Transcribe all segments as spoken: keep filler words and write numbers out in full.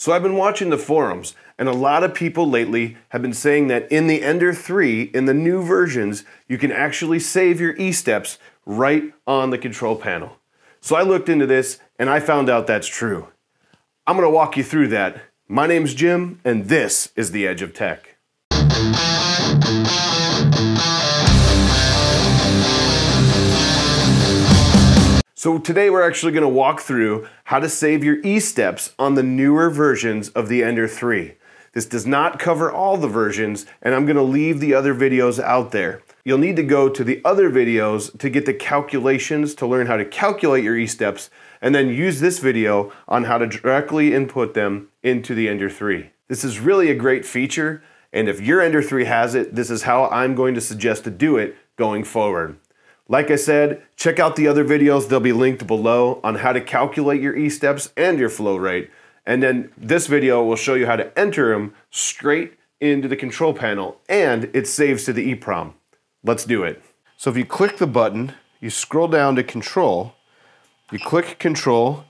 So I've been watching the forums, and a lot of people lately have been saying that in the Ender three, in the new versions, you can actually save your ESteps right on the control panel. So I looked into this, and I found out that's true. I'm gonna walk you through that. My name's Jim, and this is the Edge of Tech. So today we're actually going to walk through how to save your ESteps on the newer versions of the Ender three. This does not cover all the versions, and I'm going to leave the other videos out there. You'll need to go to the other videos to get the calculations to learn how to calculate your ESteps, and then use this video on how to directly input them into the Ender three. This is really a great feature, and if your Ender three has it, this is how I'm going to suggest to do it going forward. Like I said, check out the other videos, they'll be linked below, on how to calculate your ESteps and your flow rate. And then this video will show you how to enter them straight into the control panel, and it saves to the EEPROM. Let's do it. So if you click the button, you scroll down to control, you click control,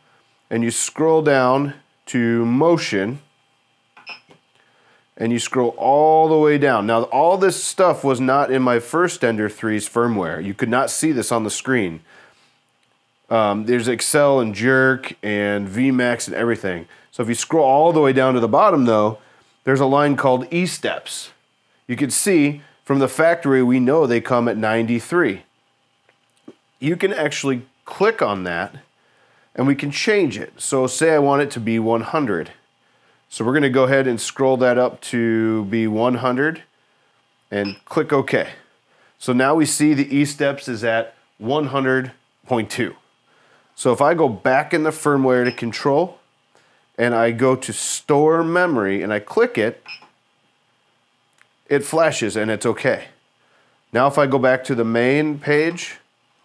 and you scroll down to motion, and you scroll all the way down. Now, all this stuff was not in my first Ender three's firmware. You could not see this on the screen. Um, there's Excel and Jerk and V MAX and everything. So if you scroll all the way down to the bottom though, there's a line called ESteps. You can see from the factory, we know they come at ninety-three. You can actually click on that and we can change it. So say I want it to be one hundred. So we're going to go ahead and scroll that up to be one hundred and click OK. So now we see the ESteps is at one hundred point two. So if I go back in the firmware to control and I go to store memory and I click it, it flashes and it's OK. Now if I go back to the main page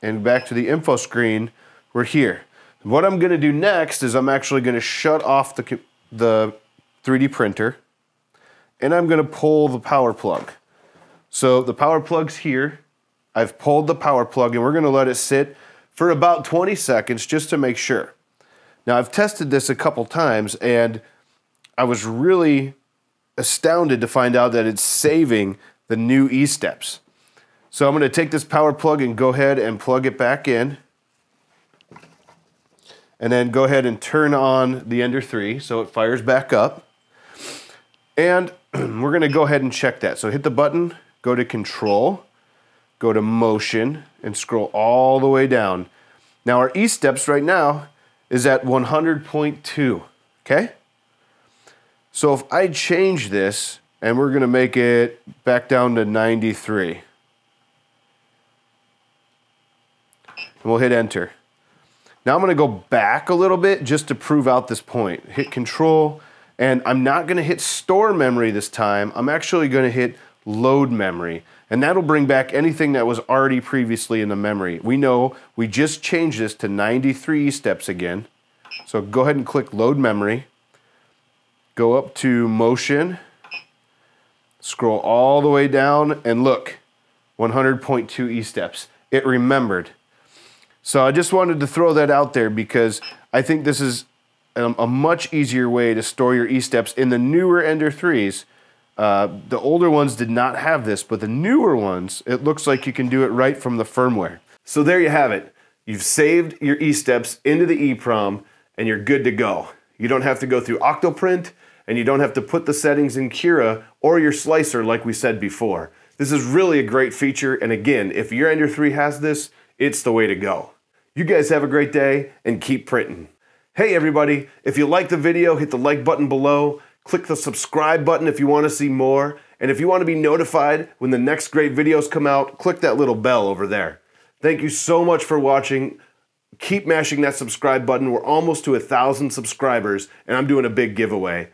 and back to the info screen, we're here. What I'm going to do next is I'm actually going to shut off the, the three D printer, and I'm going to pull the power plug. So the power plug's here. I've pulled the power plug, and we're going to let it sit for about twenty seconds just to make sure. Now, I've tested this a couple times, and I was really astounded to find out that it's saving the new ESteps. So I'm going to take this power plug and go ahead and plug it back in, and then go ahead and turn on the Ender three so it fires back up. And we're going to go ahead and check that. So hit the button, go to control, go to motion, and scroll all the way down. Now our ESteps right now is at one hundred point two, okay? So if I change this, and we're going to make it back down to ninety-three. And we'll hit enter. Now I'm gonna go back a little bit just to prove out this point. Hit control, and I'm not gonna hit store memory this time. I'm actually gonna hit load memory, and that'll bring back anything that was already previously in the memory. We know we just changed this to ninety-three steps again. So go ahead and click load memory, go up to motion, scroll all the way down, and look, one hundred point two ESteps. It remembered. So I just wanted to throw that out there because I think this is a, a much easier way to store your ESteps in the newer Ender threes. Uh, the older ones did not have this, but the newer ones, it looks like you can do it right from the firmware. So there you have it. You've saved your ESteps into the EEPROM and you're good to go. You don't have to go through OctoPrint, and you don't have to put the settings in Cura or your slicer like we said before. This is really a great feature, and again, if your Ender three has this, it's the way to go. You guys have a great day and keep printing. Hey everybody, if you like the video, hit the like button below, click the subscribe button if you want to see more, and if you want to be notified when the next great videos come out, click that little bell over there. Thank you so much for watching. Keep mashing that subscribe button. We're almost to a thousand subscribers, and I'm doing a big giveaway.